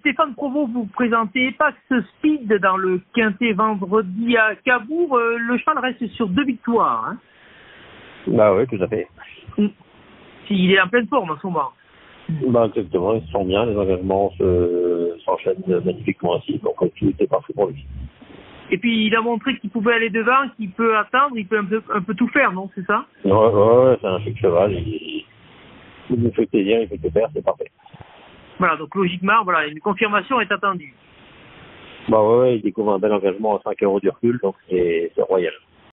Stéphane Provoost, vous présentez Pax Speed dans le Quintet vendredi à Cabourg. Le cheval reste sur 2 victoires. Hein. Bah oui, tout à fait. Il est en pleine forme en ce moment. Bah exactement, ils se sent bien, les engagements s'enchaînent magnifiquement ainsi, donc tout était parfait pour lui. Et puis il a montré qu'il pouvait aller devant, qu'il peut attendre, il peut un peu tout faire, non, c'est ça? Ouais, c'est un chic cheval, il nous fait plaisir, il fait tout faire, c'est parfait. Voilà, donc logiquement, voilà, une confirmation est attendue. Bah ouais, il découvre un bel engagement à 5 € du recul, donc c'est royal.